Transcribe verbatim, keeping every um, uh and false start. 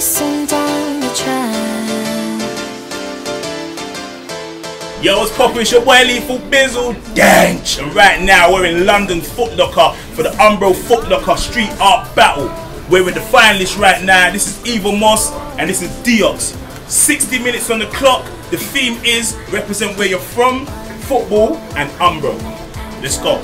racing down the track. Yo, it's Poppish at Lethal Bizzle. Dang! And right now we're in London's Foot Locker for the Umbro Foot Locker Street Art Battle. We're with the finalists right now. This is Ewa Mos and this is Dyox. sixty minutes on the clock. The theme is represent where you're from, football and Umbro. Let's go.